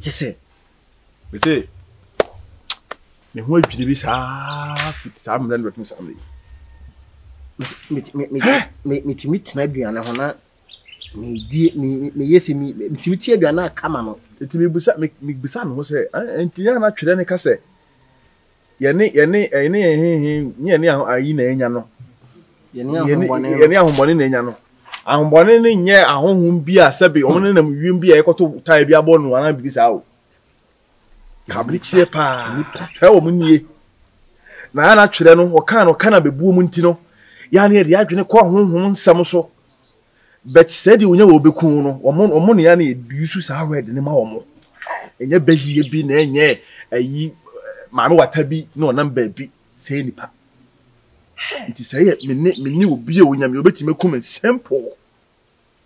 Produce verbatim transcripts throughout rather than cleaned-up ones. Jesse. We say, me who did this? Ah, it's I'm done with somebody. Me, me, me, me, me, me, me, me dear me me yes me me timitie aduana aka ma no etimi busa me busa no se antinya na twere ne ka se ye ne ye ne ye ne ehin ye ne ayi na enya no ye ne ahombone ye ne ahombone na enya no ahombone ne nye ahohun bi a sebe o ne na wium bi a ekoto tai bi abo no ana bi sa o kablichie pa sa o munye na ana twere no o kan no kana bebuo mu ntino ya ne de adwene ko honhun nsam so. But said you will be cool, or more money, you should have read the name of and your baby, you be nay, and ye, my water no number be, say any part. It is a new beer when I'm your betting me come and sample.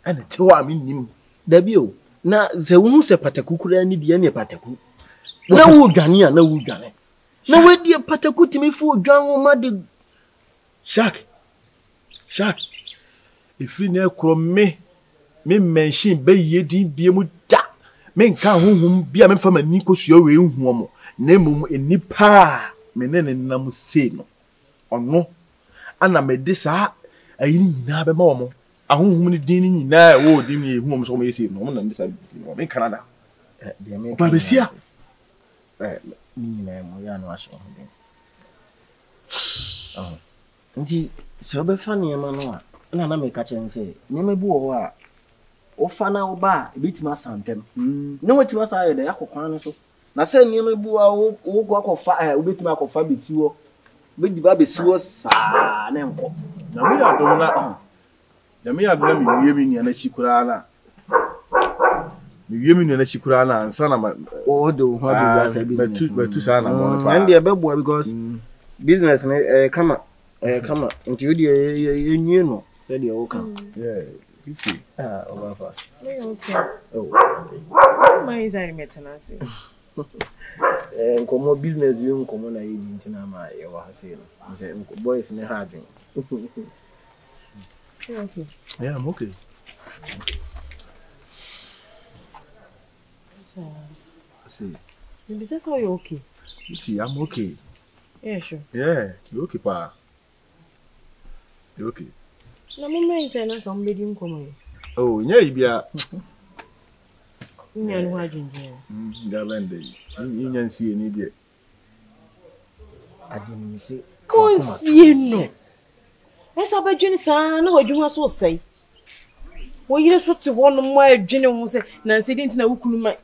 And until I mean him, Debbie, now the woman's a patacu could any be any patacu. No Gania, no Gania. No, where dear patacu to me for John Maddy Shark Shark. If you never come, me, me mention be ye din be mu da. Me nka honhom bia me fa mani kosua we honhom. Na mum enipa me ne nenam sei no. Ono ana me de saa ayi ni nyina be ma wo mo. Ahonhom ni din ni nyina wo din ni honhom so mo yesi no. Mo na me saa me Canada. Eh de me. Ba be sia. Eh ni na mo ya no aso. Ah. Ndi se obe fa ni ma no a. Na na me ka chen se ni me bu o a o fa na o ba e bitima santem no wetima sa ayo da yakokwan no so na se ni me bu a o go akofa e bitima akofa besiwo be di ba besiwo sa na enko na me ya do na na me ya do na me wie mi ni na chikura na me wie mi ni na chikura na ansa na o do ho abi wa sa business but tu sa na mo na and dey be bu because business ni eh kama eh kama nti di e nyi no. Said you're welcome. Yeah, you see. Ah, over fast. Okay. Oh, my is I met an answer. And come more business, you come on. I didn't know my hassle. I said, Uncle Boys in the harboring. Okay. Yeah, I'm okay. So, see. You business or you okay? You see, I'm okay. Yeah, sure. Yeah, you okay, pa. You okay. No, my son, I'm begging you. Oh, yeah, you be a. You are not doing it. Hmm, that's when they. You can't see any day. I didn't see. Can't see no. I saw a Jenny son. No, I do not so say. When you just want to warn them, why Jenny won't say. Nancy didn't know who my.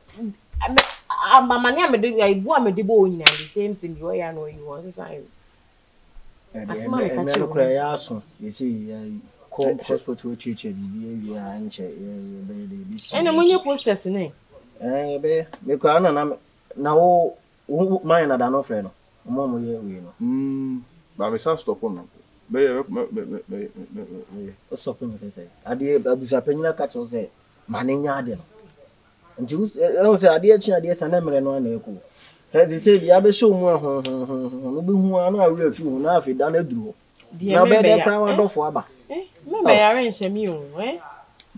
I'm my man. I'm doing. I go. I'm doing both. You are the same thing. You are no. You are the same. As my man, cry out. You see. Hospital teacher, and when you post us in it, eh, be the crown and I'm now mine at an offering. Mamma, you know. By myself, stop on. What's up, I say? I did a penna catch or say, Manning Yarden. And she was a dear chin, yes, and Emerald and Echo. As he said, you have a show more. I refuse now if you done a draw. Now, better crown off for Abba. Eh, no, I arrange a meal, eh?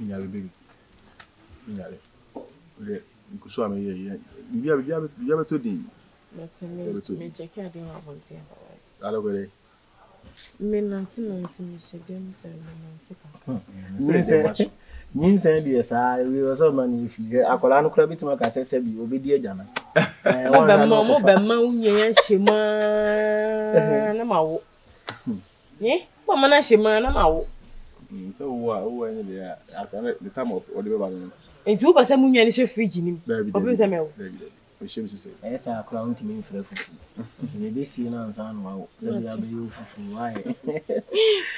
Minale, baby. Minale. So, I mean, you have a you have a two D. That's a major care. I don't worry. Menantin, you should give me some. You said, yes, I will so many if you get a colonel crabby to my cassette, you will be dear Jana. But Mamma, but Mount, yes, she might. Eh? What man is she man? I'm out. So what? Who is there? I can't. The time of all the people. If you pass a month, you should free Jimmy. Obviously, I'm out. We should say. I say I crown Jimmy for the food. Maybe see now and then wow. Maybe I'll be you for food. Why?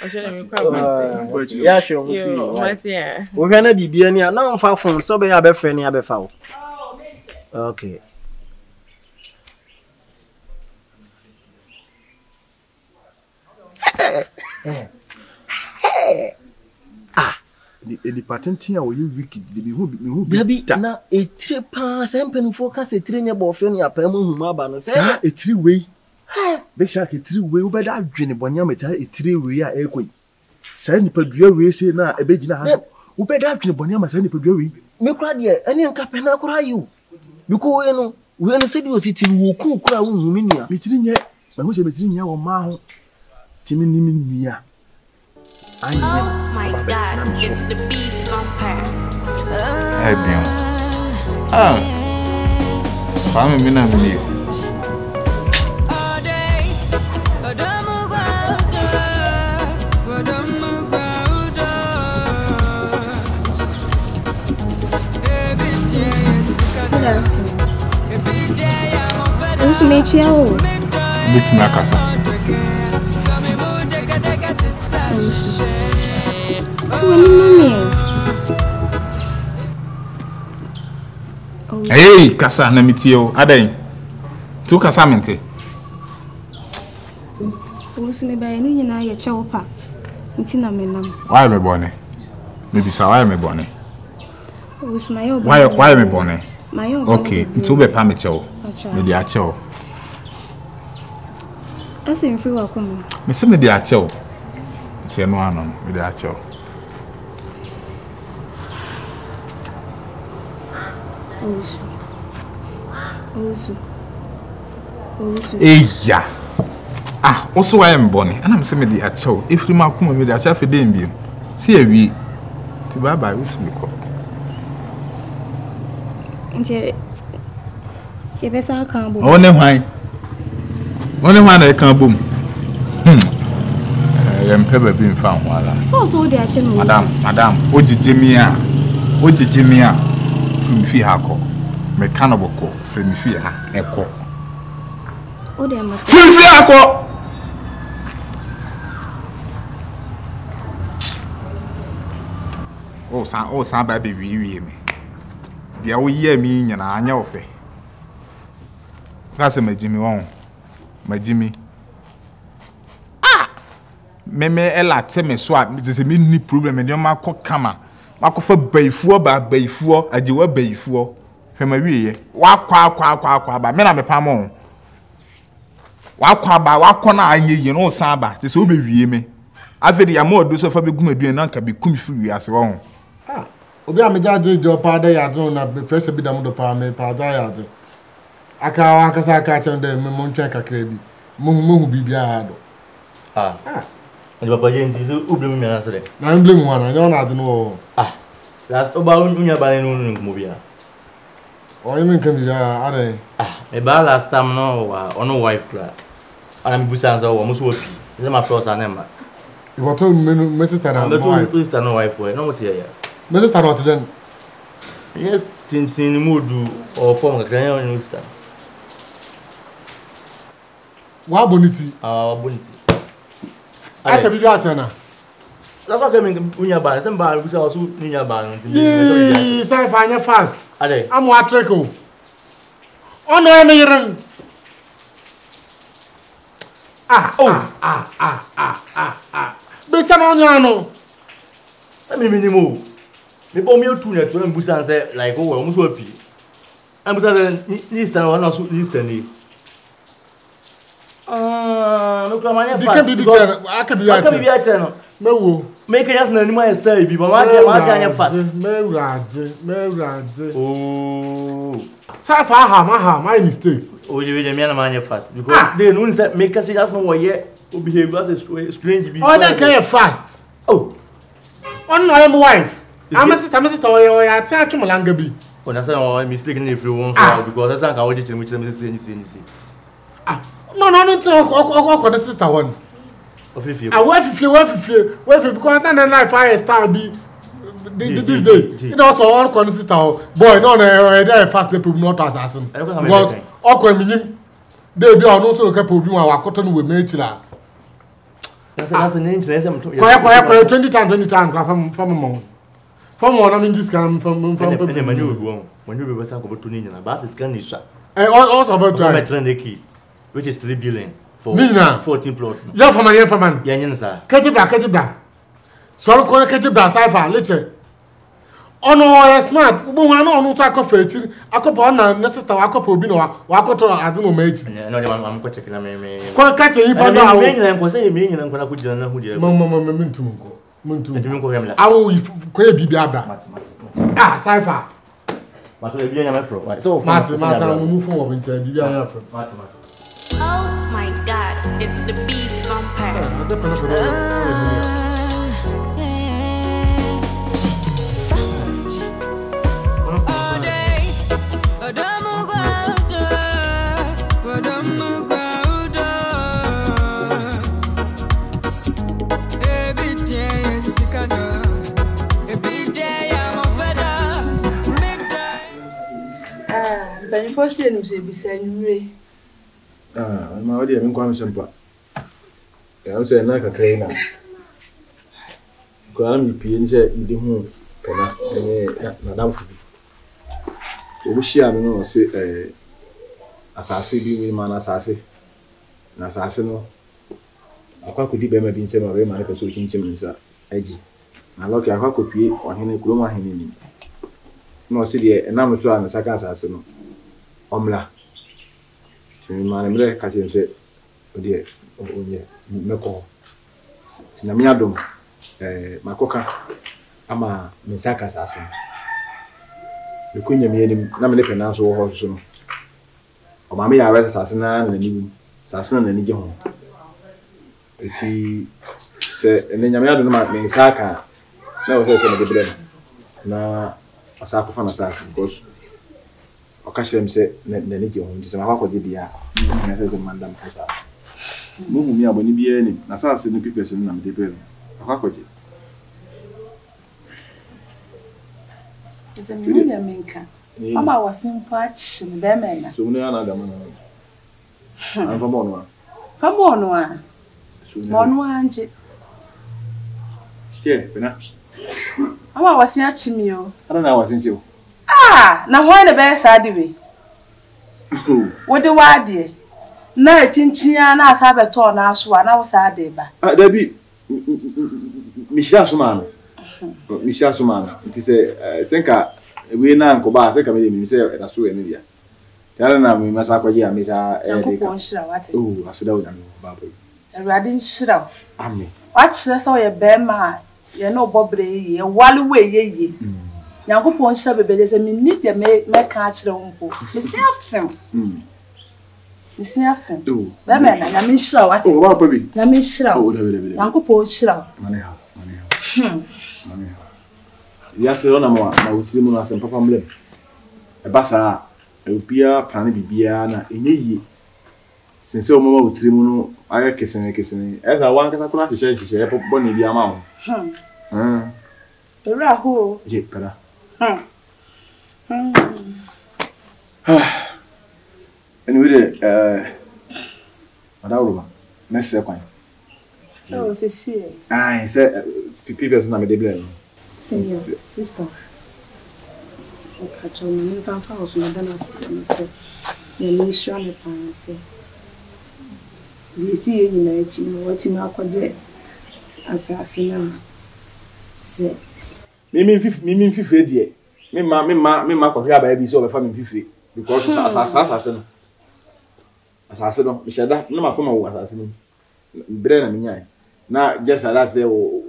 I should crown Jimmy. Yeah, sure. We see. What? Yeah. We're gonna be busy now. Now I'm far from. So be a be friend. Be a be foul. Oh, okay. Hey. Hey. Ah, the the patent here will you wicked. The who who be na a three pass and pen focus a three near boyfriend your perm huma ba no say a three way. Make sure a three way over that dream bonya meta a three way a ekoi. Say ni padua we say na e be gina ha. Over that dream bonya meta ni padua we. Me kura de any nka pen akura you. Because we know we are saying we are sitting we cook kura we huminia. Metirinye, mangoche metirinye wa maho. Timi ni minia. Oh my God! It's the beat bumper. Hey, Bion. Ah, I'm in a minute. What's the matter? It's my casa. Hey, casa, na mitio. Adai, tu casa mente. What's the matter? You know your chopper. It's not me now. Why me born? Maybe so. Why me born? What's my own? Why? Why me born? Okay, it's over permit. Media chow. I seem free welcome. Miss Media chow. Tianuanum, Media chow. Osu. Osu. Osu. Eh, yeah. Ah, also I am Bonnie, and I'm semi the chow. If you mark me, I shall feed him. See a wee. Tiba by which we call. You better come boom. Only wine. Only wine I can boom. Hmm. I am pepper being found. So, so they are children. Madam, Madam, what did Jimmy? What did Jimmy? From Fiaco. Mechanical from Fiaco. Echo. Oh, they are my Fiaco. Oh, son, oh, son, baby, we me. They are we me and I know. That's my Jimmy on. My Jimmy. Ah! Meme Ella tell me swap. It is a mini problem and your Marco Kama. Marco for bay four by bay four, a jewel bay four. From a wee. Walk, quack, quack, quack, quack, but men are a palm. Walk, quack, by walk corner, I ye know Saba. This will be ye me. I said, the amor do so for the good and uncle be come free as well. Ah! Obia me judge your party, I don't be pressed a bit down the palm, party. I can't catch on them, Montanca Crabby. Moon be beard. Ah, and Papa James is Ublim. I'm blaming one, I don't know. Ah, last about Nunia by noon movia. Or even can be there, ah, a bar last time no, or no wife club. I'm Busanza or Musuopi. Is my first anema. You were told Missus Tanner, please turn wife for no material. Missus Tanner, then. Yes, Tintin Mudu or form a grand minister. What bonity? Ah, bonity. I can be your channel. That's what coming to Unyaba, somebody who's also Unyaba. Yes, I find a fact. I'm what I go. On the iron. Ah, oh, ah, ah, ah, ah, ah. Besson on Yano. Let me minimum. Before me, two net to Busan said, like, oh, almost a pea. I'm certain Eastern or not so instantly. Ah, look at my name. I can be a channel. No, make it as an animal stay before I can fast. Merad, Merad. Oh, Safa, my mistake. Oh, you will be a man fast because they don't set make us see us no way yet. Who behave as a strange being. Oh, that kind of fast. Oh, on my wife. I'm a sister, I'm a sister, I tell you, Malangabi. When I say I'm mistaken if you want because I think I will get in which I'm missing. Ah. No, no, no, no, no, sister one. I wait for you, wait for you, wait for you, because I don't know if I start these days. You know, so all the sister boy, no, no, they're fast, they prove not assassin. Because all the they be also a couple of you are cotton with nature. That's an interesting. Twenty times, twenty times from a month. From one, I mean, this can from when you go, when you were talking about Tunisian, a bus is candy shop. And also about the key. Which is three billion for fourteen plot. Yeah, for my infamous. Yanyan, sir. Catibra, Catibra. So call Catibra, Cypher, later. Oh, no, I smart. No, I know, no, I could fit it. I could born a necessary Acopobino, Wakoto, I don't know, mate. No, I'm quite checking. I mean, quite catching. You can say, meaning, I'm going to put you on a hoodie. Mamma, Muntungo. Muntungo, I will crave you, Biabra. Ah, Cypher. Oh my God, it's the beat bumper. First thing we be saying, ah, my already I'm going to I'm saying like a trainer. Because I'm paying say the home, but I madam for you. We share no say eh, asasi bi we man asasi, na asasi no. Akwa kudi be ma bi nse ma be ma na peso chinchim nsa aji. Na lock akwa kopie ohene kuroma hene ni. No say the na me so an saka asasi no. Omla. So we manage to catch him. Say, "Odie, Odie, meko." So now we are doing. Makoka, ama mizaka sasa. We kwenye miende, na mle pena so hosuno. Omami ya weza sasa na nani, sasa na nani jehon. Eti se nani miende na mizaka, na wose se madibre, na asako fana sasa because. Okashem se ne ne ne jehun ti se ma kwakodi dia na se se mandam kasa mu mu mi aboni bi eni na sa se ne people se na me de pe akwakodi se mi ni amenka ama wasin patch ne be me na so ne ana da ma na an fa bonwa fa bonwa bonwa anje che pena ama wasin achimi o ana na wasin che. Ah, now why the best idea? What the idea? No, chinchilla, na sabe to na aswa na wasade ba. Ah, Debbie, Michelle Sumano, Michelle Sumano. It is a senka we na ankoba senka me me say na so eni dia. Yala na me masa kwaji a Michelle. Ankoba onshira wati. Oh, asida o na me ba boy. Erade nshira. Amen. Watchira so ye be ma, ye no bobre ye, waluwe ye ye. Yango poncha bebe dese minute de me me kaachire wonpo. Me se afem. Mm. Me se afem. Do. Ba me na na me hira wati. O wa baby. Na me hira. O da bele. Yango poncha. Mane ha. Mane ha. Hmm. Mane ha. Ya se ona mo na utiri mo na se papa mlem. E ba sa e opia plan bibia na enye yi. Sense o mama utiri mo no aya kesene kesene. E za wan kasa kuna hihye hihye e bo ni bia ma ho. Hmm. Hmm. Era ho. Je para. Hmm. Hmm. Ah. Anyway, uh, madam, next step, why? Oh, c'est sûr. Ah, c'est people sont dans des blèmes. C'est bien, c'est ça. On catch on ne va pas au final dans ça. Les missions ne pensent. Les si une naïti, moi tu m'as accordé assassinat. C'est Mimi mimi fifre die. Me ma me ma me ma kwafia ba bi so be fa me fifre because asase asase no. Asase no, me sheda na makoma wo asase no. Bre na me nyai. Na just asase o o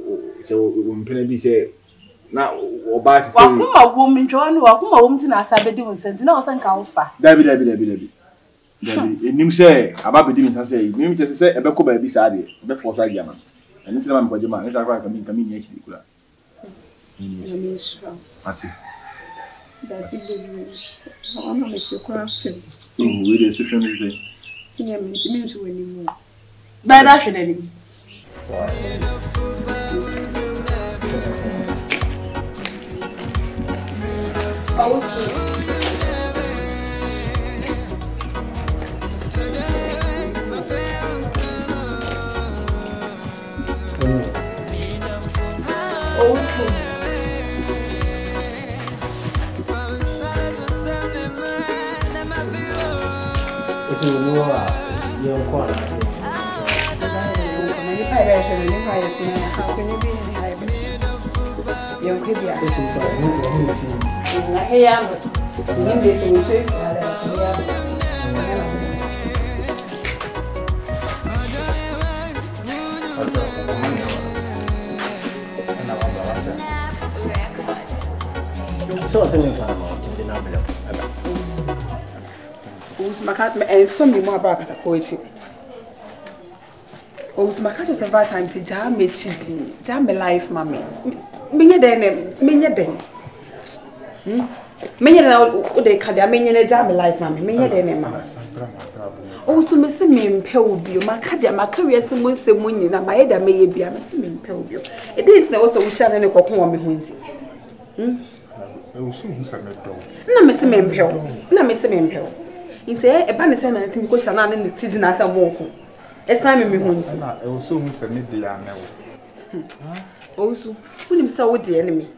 mpena bi say na oba asase. Wa kuma wo me twa no wa kuma wo mti na asase be di wonsent na o se nka wo fa. Dabi dabi dabi dabi. Dabi enim say aba be di me asase yi. Me me just say e be ko ba bi sa de. Be for sa dia man. Ani tira ma kwaje ma, nsa kwa ka mi ka mi nyi achi kula. Ati. Basi bebe. Ona me se kwa fem. Mm, we dey se fem ze. Sinya me ti me so wani mu. Ba da hwe dani. Awu. Awu. It's a war. You're quite. How can you be in hybrid? You're quite. I am. I'm busy with it. I'm not going to I No, Miss Mempel. No, Miss Mempel. In say a banner and because Shannon in the season as a walk. A sign me once. Also, Mister Midian. Also, when him saw the enemy.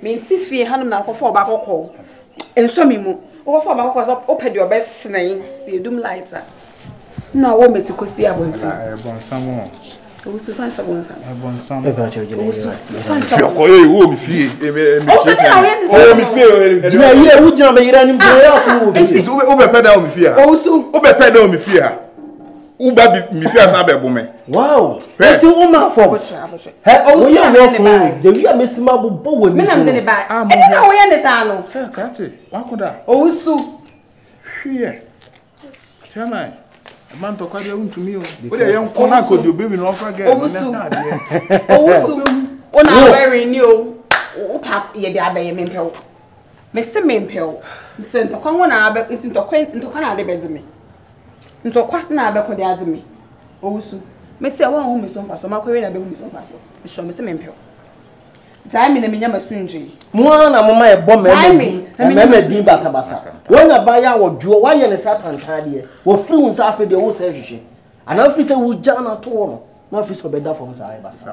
Means if he had him now for back or call. And so me more for my was up, open your best name, the doom lighter. Now, what makes you could see I want someone. I want someone. I want someone. I want someone. I Man, to carry on to me. What a young corner could you be in offer again? Oh, soon. On our very new pap, ye diabe Mempel. Mister Mempel, sent to come on our into the quaint into Canada beds me. Into quite an abbey could add me. Oh, soon. Mister One Miss Ompasso, my career, Miss Ompasso, Mister Mempel. Time in a minimum stringy. One among my bomb, and remember Dean Basabasa. When a buyer would draw why and a Saturn tidier, or fluence after the old service. And I feel would jam at all. No fiscal better from Zybas.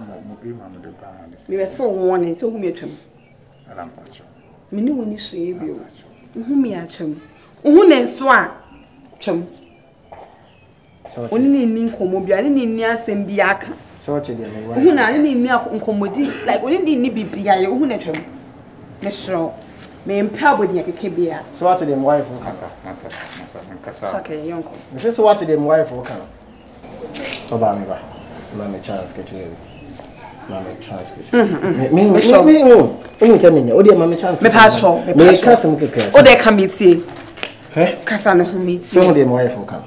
We were so worn and so met him. Me knew when you save you. Whom me at him. Who and swan? Chum. Only in Ninkomobia, I didn't near Sembiaka. Sorted them away. Who now need milk on commodity? Like, we didn't need B B I, who net him? Messro may impel with the K B I. So, to them wife or Casa, Massa, Massa, and Casa. Okay, young. This is what to them wife or Cana. Obama, Mamma Chance, get you. Mamma Chance, mean, we shall be no. Only sending your dear Mamma Chance, the patrol, the custom cooker. Oh, they can be seen. Cassandra, who meets some of them wife or Cana.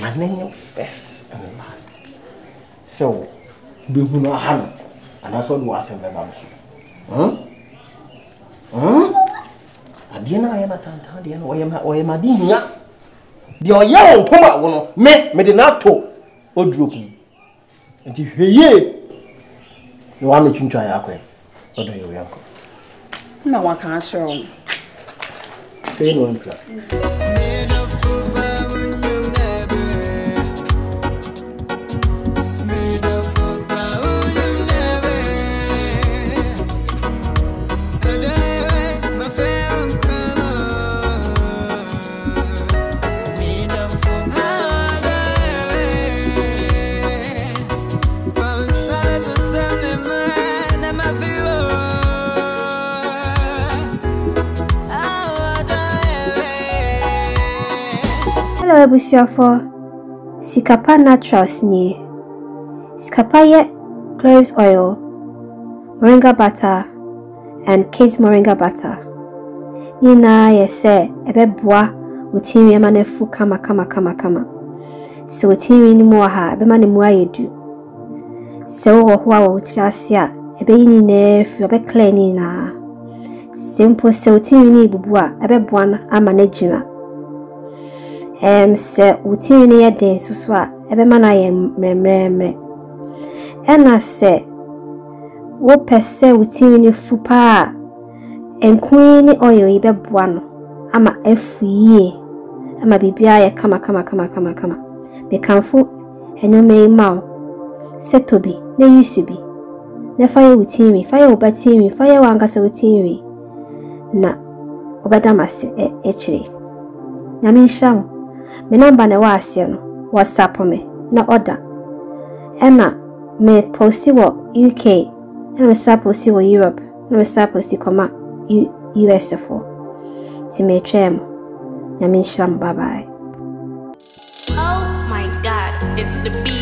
My name is best and last. So, be who no harm, and I saw you as a member. Hm? Hm? I didn't have a tantan, or am I dinner? The young Poma will make me the nato or drooping. And if ye, you want me to try your queen, or do you, uncle? No, I can't show you. Pay no interest. For Sikapa Naturals ni Sikapa ye cloves oil, moringa butter, and kids moringa butter. Ni na yese ebe bua utiri emanefu kama kama kama kama. So utiri ni muaha ebe mani mua yedu. So uwa wa utirasia ebe ini nefu ebe kle ni na. Simple so utiri ni bubua ebe buana amanejina. Em se utini ye den suswa ebe mana ye memremre ena se wo pese utini fupa enkwini oyo ibe buano ama efu ye ama bibia ye kama kama kama kama kama be kanfu enyome imao setobi ne yusubi ne faye utini faye obatini faye wanga se utini na obada mase e echire nyamisha me number na wa ase no WhatsApp me na order ena me posti wo U K ena me sa posti wo Europe na me sa posti koma U S for ti me trem na me sham bye bye. Oh my god, it's the beat.